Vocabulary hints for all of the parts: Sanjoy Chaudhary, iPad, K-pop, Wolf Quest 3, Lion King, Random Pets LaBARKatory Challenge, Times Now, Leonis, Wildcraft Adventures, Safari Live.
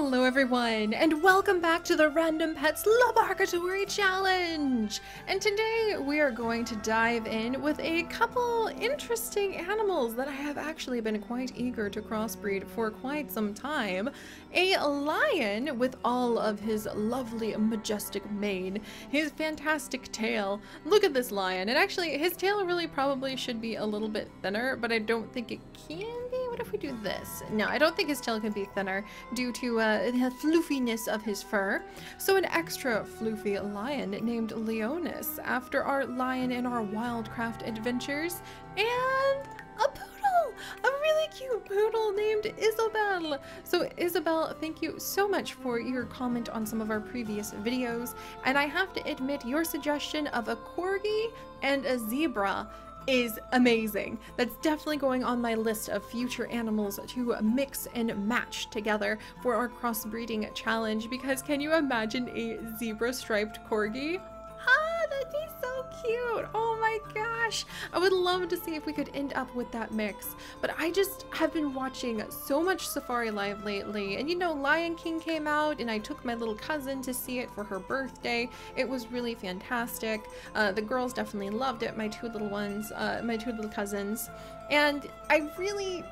Hello everyone, and welcome back to the Random Pets LaBARKatory Challenge! And today we are going to dive in with a couple interesting animals that I have actually been quite eager to crossbreed for quite some time. A lion with all of his lovely majestic mane, his fantastic tail. Look at this lion, and actually his tail really probably should be a little bit thinner, but I don't think it can be. What if we do this? No, I don't think his tail can be thinner due to the floofiness of his fur. So an extra floofy lion named Leonis after our lion in our Wildcraft Adventures, and a poodle, a really cute poodle named Isabel. So Isabel, thank you so much for your comment on some of our previous videos, and I have to admit your suggestion of a corgi and a zebra is amazing. That's definitely going on my list of future animals to mix and match together for our crossbreeding challenge, because can you imagine a zebra-striped corgi? Ah, that'd be so cute! Oh my gosh! I would love to see if we could end up with that mix, but I just have been watching so much Safari Live lately, and you know, Lion King came out and I took my little cousin to see it for her birthday. It was really fantastic. The girls definitely loved it, my two little ones, my two little cousins, and I really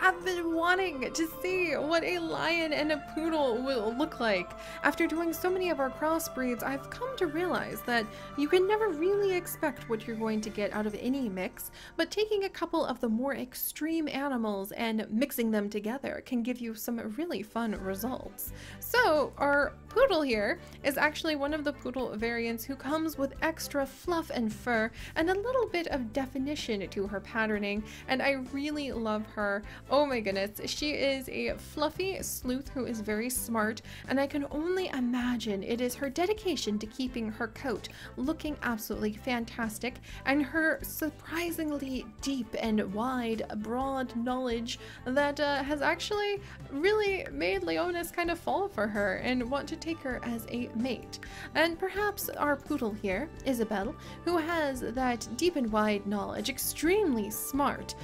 have been wanting to see what a lion and a poodle will look like. After doing so many of our crossbreeds, I've come to realize that you can never really expect what you're going to get out of any mix, but taking a couple of the more extreme animals and mixing them together can give you some really fun results. So our poodle here is actually one of the poodle variants who comes with extra fluff and fur and a little bit of definition to her patterning, and I really love her. Oh my goodness, she is a fluffy sleuth who is very smart, and I can only imagine it is her dedication to keeping her coat looking absolutely fantastic and her surprisingly deep and wide, broad knowledge that has actually really made Leonis kind of fall for her and want to take her as a mate. And perhaps our poodle here, Isabel, who has that deep and wide knowledge, extremely smart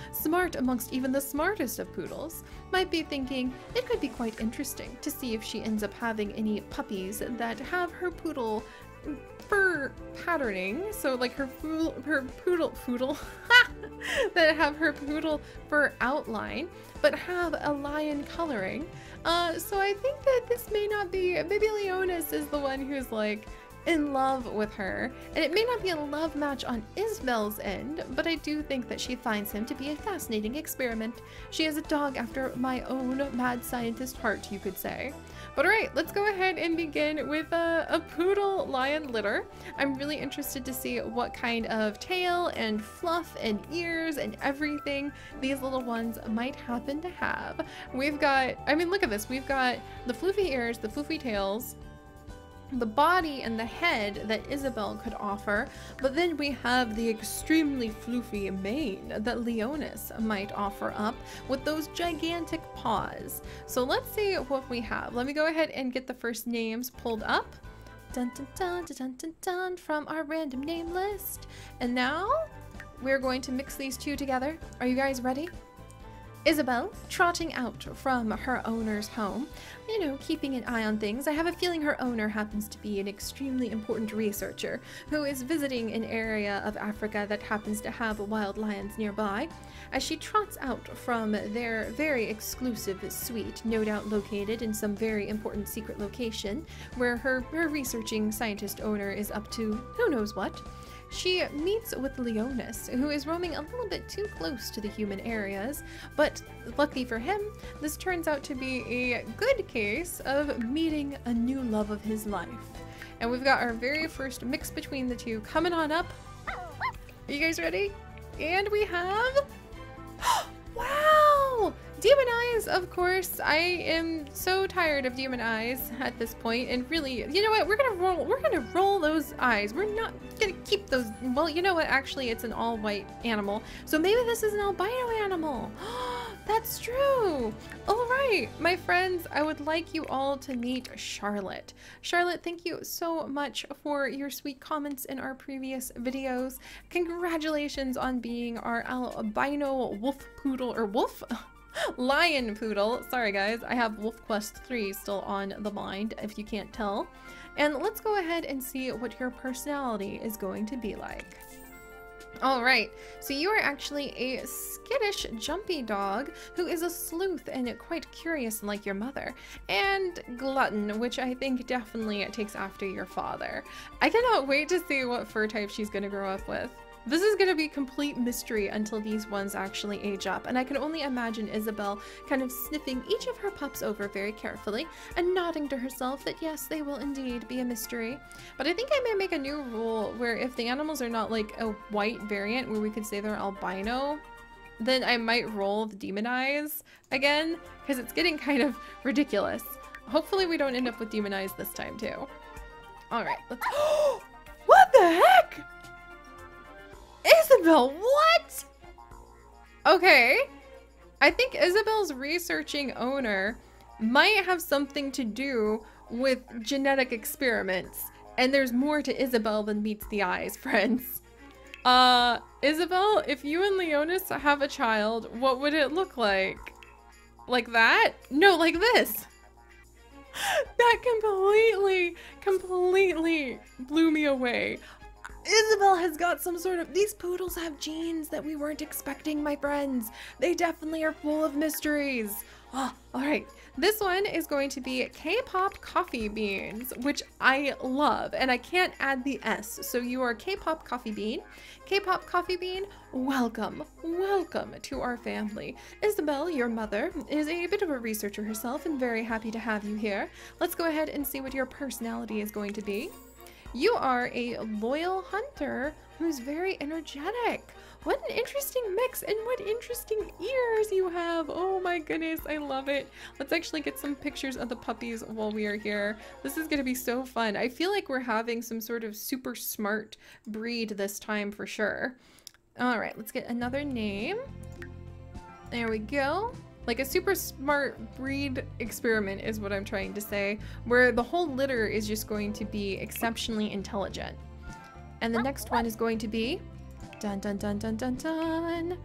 amongst even the smartest of poodles, might be thinking it could be quite interesting to see if she ends up having any puppies that have her poodle fur patterning, so like her poodle that have her poodle fur outline but have a lion coloring. So I think that this may not be, maybe Leonis is the one who's like in love with her, and it may not be a love match on Isabel's end, but I do think that she finds him to be a fascinating experiment. She is a dog after my own mad scientist heart, you could say. But alright, let's go ahead and begin with a poodle lion litter. I'm really interested to see what kind of tail and fluff and ears and everything these little ones might happen to have. We've got, I mean, look at this, we've got the floofy ears, the floofy tails, the body and the head that Isabel could offer, but then we have the extremely floofy mane that Leonis might offer up with those gigantic paws. So let's see what we have. Let me go ahead and get the first names pulled up. Dun dun dun dun dun dun, dun from our random name list. And now we're going to mix these two together. Are you guys ready? Isabel, trotting out from her owner's home, you know, keeping an eye on things. I have a feeling her owner happens to be an extremely important researcher who is visiting an area of Africa that happens to have wild lions nearby. As she trots out from their very exclusive suite, no doubt located in some very important secret location where her researching scientist owner is up to who knows what, she meets with Leonis, who is roaming a little bit too close to the human areas, but lucky for him, this turns out to be a good case of meeting a new love of his life. And we've got our very first mix between the two coming on up. Are you guys ready? And we have... Wow! Demon Eyes, of course. I am so tired of Demon Eyes at this point, and really, you know what? We're gonna roll those eyes. We're not gonna keep those. Well, you know what? Actually, it's an all-white animal, so maybe this is an albino animal. That's true. All right, my friends, I would like you all to meet Charlotte. Charlotte, thank you so much for your sweet comments in our previous videos. Congratulations on being our albino wolf poodle or wolf. Lion Poodle. Sorry guys, I have Wolf Quest 3 still on the mind, if you can't tell. And let's go ahead and see what your personality is going to be like. Alright, so you are actually a skittish, jumpy dog who is a sleuth and quite curious like your mother, and glutton, which I think definitely takes after your father. I cannot wait to see what fur type she's going to grow up with. This is going to be complete mystery until these ones actually age up, and I can only imagine Isabel kind of sniffing each of her pups over very carefully and nodding to herself that yes, they will indeed be a mystery. But I think I may make a new rule where if the animals are not like a white variant where we could say they're albino, then I might roll the demon eyes again, because it's getting kind of ridiculous. Hopefully we don't end up with demon eyes this time too. Alright, let's- What the heck?! Isabel, what? Okay. I think Isabel's researching owner might have something to do with genetic experiments. And there's more to Isabel than meets the eyes, friends. Isabel, if you and Leonis have a child, what would it look like? Like that? No, like this. That completely blew me away. Isabel has got some sort of- these poodles have genes that we weren't expecting, my friends. They definitely are full of mysteries. Oh, alright, this one is going to be K-pop coffee beans, which I love, and I can't add the S, so you are K-pop coffee bean. K-pop coffee bean, welcome, welcome to our family. Isabel, your mother, is a bit of a researcher herself and very happy to have you here. Let's go ahead and see what your personality is going to be. You are a loyal hunter who's very energetic. What an interesting mix, and what interesting ears you have. Oh my goodness, I love it. Let's actually get some pictures of the puppies while we are here. This is going to be so fun. I feel like we're having some sort of super smart breed this time for sure. All right, let's get another name. There we go. Like a super smart breed experiment is what I'm trying to say, where the whole litter is just going to be exceptionally intelligent. And the next one is going to be dun dun dun dun dun dun.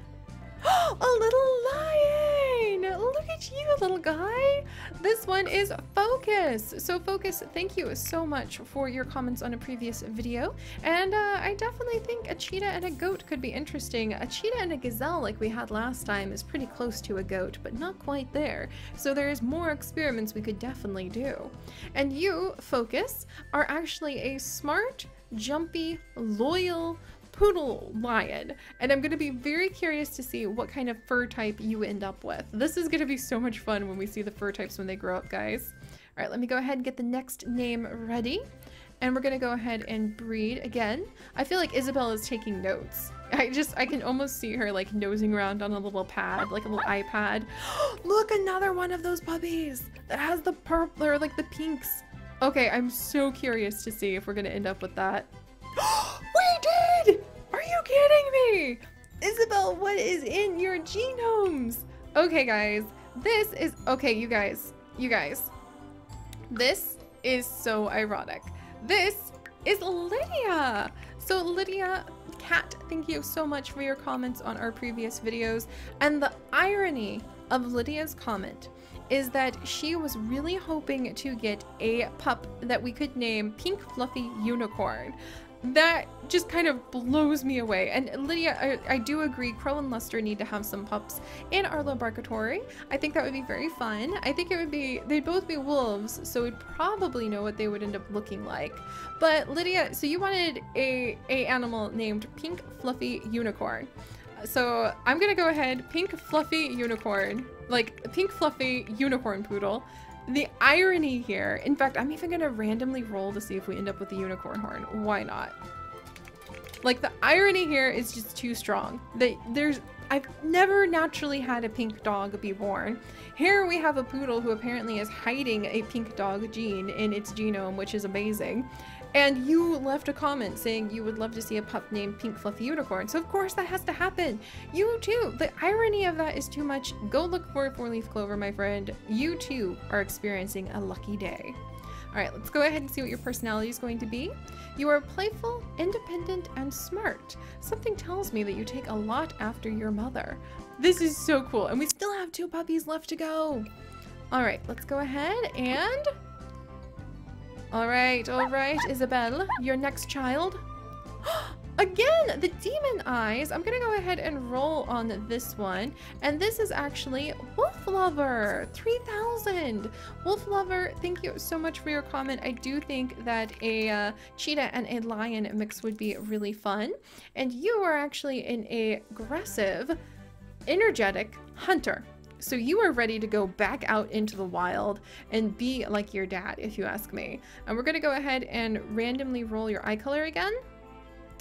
A little lion! Look at you, little guy! This one is Focus! So Focus, thank you so much for your comments on a previous video, and I definitely think a cheetah and a goat could be interesting. A cheetah and a gazelle like we had last time is pretty close to a goat, but not quite there, so there's more experiments we could definitely do. And you, Focus, are actually a smart, jumpy, loyal poodle lion, and I'm going to be very curious to see what kind of fur type you end up with. This is going to be so much fun when we see the fur types when they grow up, guys. All right, let me go ahead and get the next name ready, and we're going to go ahead and breed again. I feel like Isabel is taking notes. I can almost see her like nosing around on a little pad, like a little iPad. Look, another one of those puppies that has the purple or like the pinks. Okay, I'm so curious to see if we're going to end up with that. We did! Are you kidding me? Isabel, what is in your genomes? Okay, guys, this is... Okay, you guys. This is so ironic. This is Lydia! So Lydia, Cat, thank you so much for your comments on our previous videos. And the irony of Lydia's comment is that she was really hoping to get a pup that we could name Pink Fluffy Unicorn. That just kind of blows me away. And Lydia, I do agree, Crow and Luster need to have some pups in our LaBARKatory. I think that would be very fun. I think it would be, they'd both be wolves, so we'd probably know what they would end up looking like. But Lydia, so you wanted a animal named Pink Fluffy Unicorn. So I'm gonna go ahead, Pink Fluffy Unicorn, like Pink Fluffy Unicorn Poodle. The irony here, in fact, I'm even gonna randomly roll to see if we end up with the unicorn horn. Why not? Like, the irony here is just too strong. I've never naturally had a pink dog be born. Here we have a poodle who apparently is hiding a pink dog gene in its genome, which is amazing. And you left a comment saying you would love to see a pup named Pink Fluffy Unicorn. So of course that has to happen. You too. The irony of that is too much. Go look for a four-leaf clover, my friend. You too are experiencing a lucky day. All right, let's go ahead and see what your personality is going to be. You are playful, independent, and smart. Something tells me that you take a lot after your mother. This is so cool. And we still have 2 puppies left to go. All right, let's go ahead and... All right, Isabel, your next child. Again, the demon eyes. I'm gonna go ahead and roll on this one. And this is actually Wolf Lover 3000. Wolf Lover, thank you so much for your comment. I do think that a cheetah and a lion mix would be really fun. And you are actually an aggressive, energetic hunter. So you are ready to go back out into the wild and be like your dad, if you ask me. And we're gonna go ahead and randomly roll your eye color again.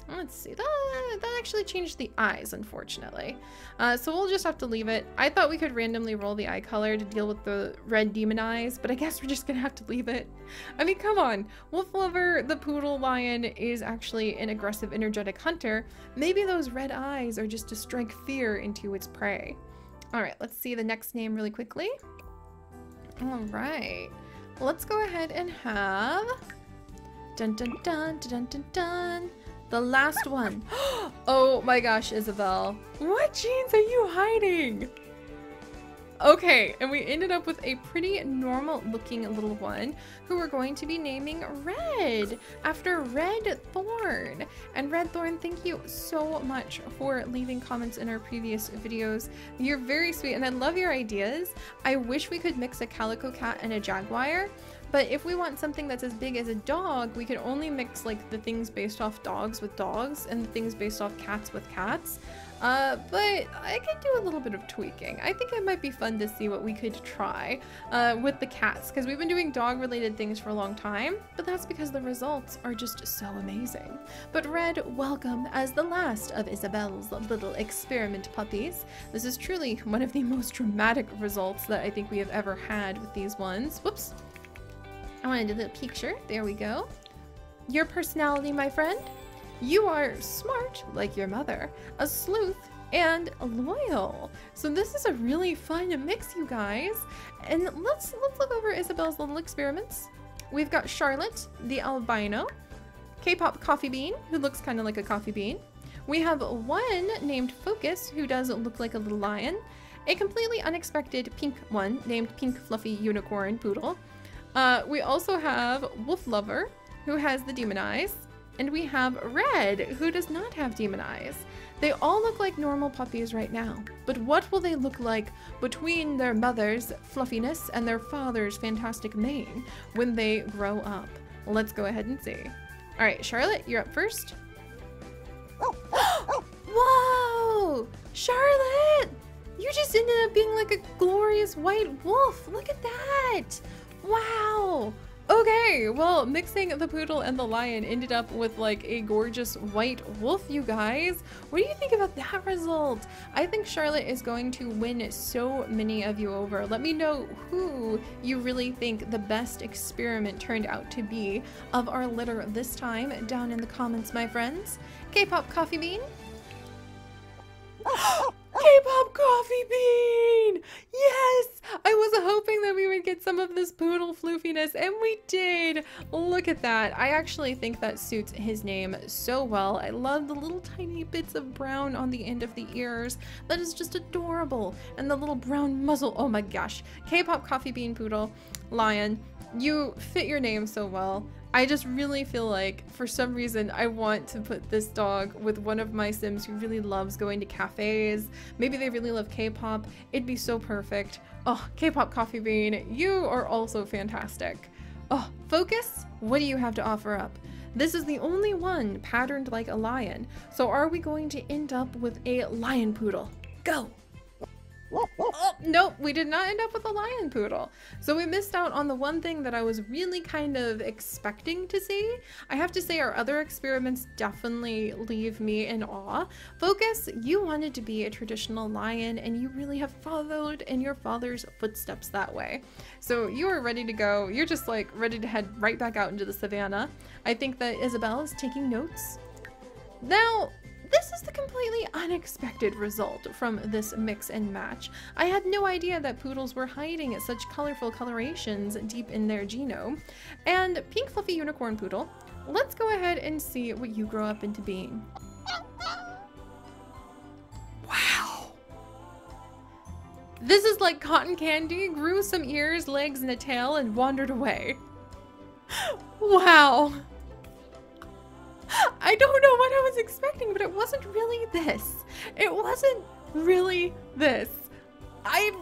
Let's see, that actually changed the eyes, unfortunately. So we'll just have to leave it. I thought we could randomly roll the eye color to deal with the red demon eyes, but I guess we're just gonna have to leave it. I mean, come on. Wolf Lover, the poodle lion, is actually an aggressive, energetic hunter. Maybe those red eyes are just to strike fear into its prey. All right, let's see the next name really quickly. All right, let's go ahead and have... Dun dun dun dun dun dun. The last one. Oh my gosh, Isabel. What genes are you hiding? Okay, and we ended up with a pretty normal looking little one who we're going to be naming Red after Red Thorn. And Red Thorn, thank you so much for leaving comments in our previous videos. You're very sweet and I love your ideas. I wish we could mix a calico cat and a jaguar. But if we want something that's as big as a dog, we can only mix like the things based off dogs with dogs and the things based off cats with cats. But I could do a little bit of tweaking. I think it might be fun to see what we could try with the cats, because we've been doing dog related things for a long time, but that's because the results are just so amazing. But Red, welcome as the last of Isabel's little experiment puppies. This is truly one of the most dramatic results that I think we have ever had with these ones. Whoops. I want to do the picture. There we go. Your personality, my friend. You are smart, like your mother, a sleuth, and loyal. So this is a really fun mix, you guys. And let's look over Isabel's little experiments. We've got Charlotte, the albino, K-pop coffee bean, who looks kind of like a coffee bean. We have one named Focus, who doesn't look like a little lion. A completely unexpected pink one named Pink Fluffy Unicorn Poodle. We also have Wolf Lover, who has the demon eyes, and we have Red, who does not have demon eyes. They all look like normal puppies right now, but what will they look like between their mother's fluffiness and their father's fantastic mane when they grow up? Let's go ahead and see. All right, Charlotte, you're up first. Whoa! Charlotte! You just ended up being like a glorious white wolf. Look at that! Wow! Okay, well, mixing the poodle and the lion ended up with like a gorgeous white wolf, you guys. What do you think about that result? I think Charlotte is going to win so many of you over. Let me know who you really think the best experiment turned out to be of our litter this time down in the comments, my friends. K-pop coffee bean. K-pop coffee bean! Yes! I was hoping that we would get some of this poodle floofiness, and we did! Look at that. I actually think that suits his name so well. I love the little tiny bits of brown on the end of the ears. That is just adorable. And the little brown muzzle. Oh my gosh. K-pop coffee bean poodle lion. You fit your name so well. I just really feel like, for some reason, I want to put this dog with one of my Sims who really loves going to cafes. Maybe they really love K-pop. It'd be so perfect. Oh, K-pop coffee bean, you are also fantastic. Oh, Focus, what do you have to offer up? This is the only one patterned like a lion. So are we going to end up with a lion poodle? Go! Oh, nope, we did not end up with a lion poodle. So we missed out on the one thing that I was really kind of expecting to see. I have to say our other experiments definitely leave me in awe. Focus, you wanted to be a traditional lion and you really have followed in your father's footsteps that way. So you are ready to go. You're just like ready to head right back out into the savannah. I think that Isabel is taking notes. Now, this is the completely unexpected result from this mix and match. I had no idea that poodles were hiding such colorful colorations deep in their genome. And Pink Fluffy Unicorn Poodle, let's go ahead and see what you grow up into being. Wow! This is like cotton candy, grew some ears, legs, and a tail, and wandered away. Wow. I don't know what I was expecting, but it wasn't really this. It wasn't really this. I'm,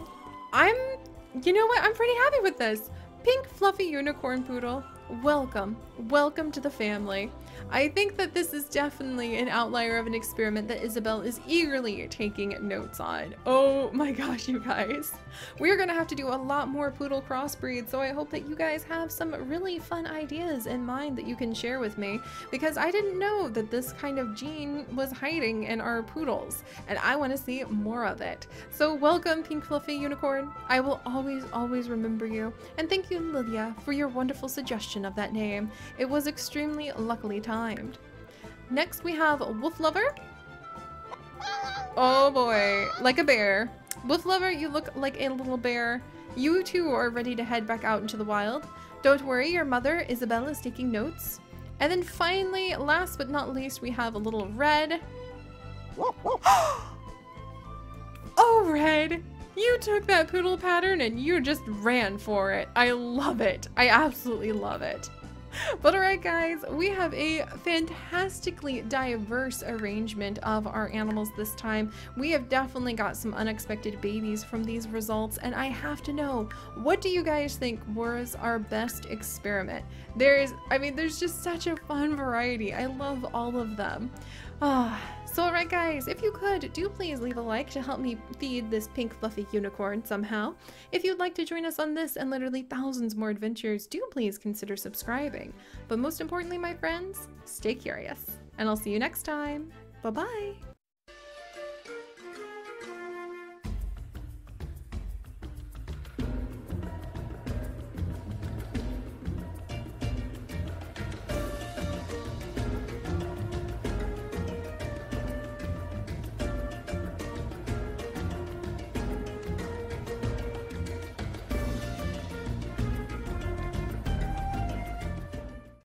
you know what? I'm pretty happy with this. Pink fluffy unicorn poodle. Welcome. Welcome to the family. I think that this is definitely an outlier of an experiment that Isabel is eagerly taking notes on. Oh my gosh, you guys. We're gonna have to do a lot more poodle crossbreeds, so I hope that you guys have some really fun ideas in mind that you can share with me, because I didn't know that this kind of gene was hiding in our poodles, and I want to see more of it. So welcome, Pink Fluffy Unicorn. I will always, always remember you, and thank you, Lilia, for your wonderful suggestion of that name. It was extremely luckily timed. Next we have Wolf Lover. Oh boy, like a bear. Wolf Lover, you look like a little bear. You too are ready to head back out into the wild. Don't worry, your mother, Isabel, is taking notes. And then finally, last but not least, we have a little Red. Oh, Red! You took that poodle pattern and you just ran for it. I love it. I absolutely love it. But alright guys, we have a fantastically diverse arrangement of our animals this time. We have definitely got some unexpected babies from these results, and I have to know, what do you guys think was our best experiment? There's just such a fun variety. I love all of them. So alright guys, if you could, do please leave a like to help me feed this pink fluffy unicorn somehow. If you'd like to join us on this and literally thousands more adventures, do please consider subscribing. But most importantly, my friends, stay curious, and I'll see you next time. Bye-bye!